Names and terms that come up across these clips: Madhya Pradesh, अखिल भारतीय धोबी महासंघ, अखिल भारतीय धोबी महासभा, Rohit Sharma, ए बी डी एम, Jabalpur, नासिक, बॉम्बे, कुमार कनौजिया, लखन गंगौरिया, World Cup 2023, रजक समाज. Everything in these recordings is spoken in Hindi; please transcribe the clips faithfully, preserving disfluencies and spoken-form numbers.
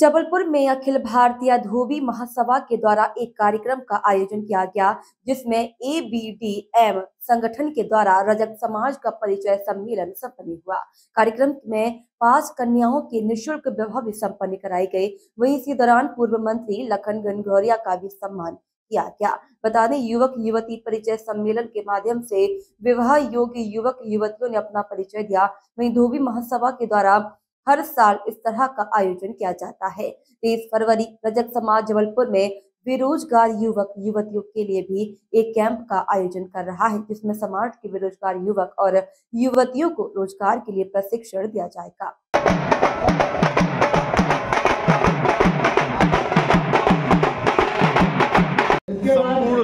जबलपुर में अखिल भारतीय धोबी महासभा के द्वारा एक कार्यक्रम का आयोजन किया गया, जिसमें ए बी डी एम संगठन के द्वारा रजक समाज का परिचय सम्मेलन सम्पन्न हुआ। कार्यक्रम में पांच कन्याओं के निःशुल्क विवाह भी सम्पन्न कराए गए। वहीं इसी दौरान पूर्व मंत्री लखन गंगौरिया का भी सम्मान किया गया। बता दें, युवक युवती परिचय सम्मेलन के माध्यम से विवाह योग्य युवक युवतियों ने अपना परिचय दिया। वहीं धोबी महासभा के द्वारा हर साल इस तरह का आयोजन किया जाता है। तेईस फरवरी रजक समाज जबलपुर में बेरोजगार युवक युवतियों के लिए भी एक कैंप का आयोजन कर रहा है, जिसमें समाज के बेरोजगार युवक और युवतियों को रोजगार के लिए प्रशिक्षण दिया जाएगा।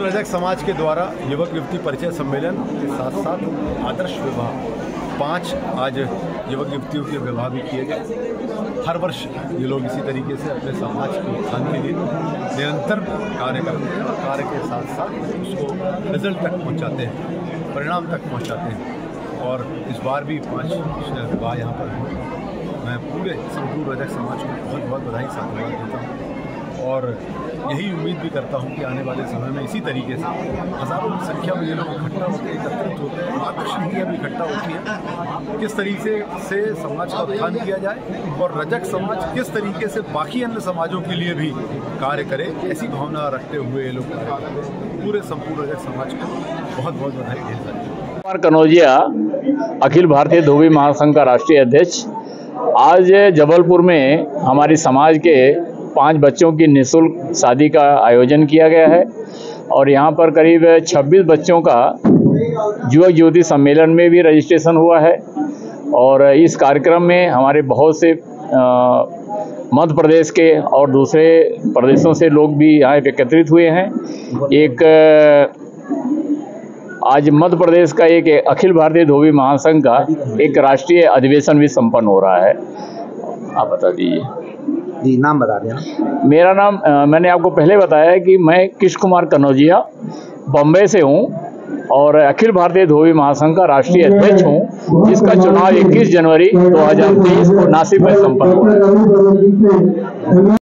रजक समाज के द्वारा युवक युवती परिचय सम्मेलन के साथ साथ आदर्श विवाह पांच आज युवक युवतियों के विवाह भी किए गए। हर वर्ष ये लोग इसी तरीके से अपने समाज के उत्थान के लिए निरंतर कार्य करते हैं और कार्य के साथ साथ उसको रिजल्ट तक पहुंचाते हैं, परिणाम तक पहुंचाते हैं। और इस बार भी पाँच विवाह यहाँ पर हुए। मैं पूरे संपूर्ण रजक समाज को बहुत बहुत बधाई साधुवाद देता हूँ और यही उम्मीद भी करता हूं कि आने वाले समय में इसी तरीके से हज़ारों संख्या में ये लोग इकट्ठा होते हैं, एकत्रित होते हैं, आकर्षणीय भी इकट्ठा होती है। किस तरीके से समाज का उत्थान किया जाए और रजक समाज किस तरीके से बाकी अन्य समाजों के लिए भी कार्य करे, ऐसी भावना रखते हुए ये लोग कार्य करते। पूरे संपूर्ण रजक समाज को बहुत बहुत बधाई देता है। कुमार कनौजिया, अखिल भारतीय धोबी महासंघ का राष्ट्रीय अध्यक्ष, आज जबलपुर में हमारी समाज के पाँच बच्चों की निःशुल्क शादी का आयोजन किया गया है और यहाँ पर करीब छब्बीस बच्चों का युवक युवती सम्मेलन में भी रजिस्ट्रेशन हुआ है। और इस कार्यक्रम में हमारे बहुत से मध्य प्रदेश के और दूसरे प्रदेशों से लोग भी यहाँ एकत्रित हुए हैं। एक आज मध्य प्रदेश का एक अखिल भारतीय धोबी महासंघ का एक राष्ट्रीय अधिवेशन भी संपन्न हो रहा है। आप बता दीजिए जी, नाम बता दें। मेरा नाम आ, मैंने आपको पहले बताया कि मैं किश कुमार कनौजिया बॉम्बे से हूँ और अखिल भारतीय धोबी महासंघ का राष्ट्रीय अध्यक्ष हूँ, जिसका चुनाव इक्कीस जनवरी दो हज़ार तेईस को नासिक में संपन्न हुआ है।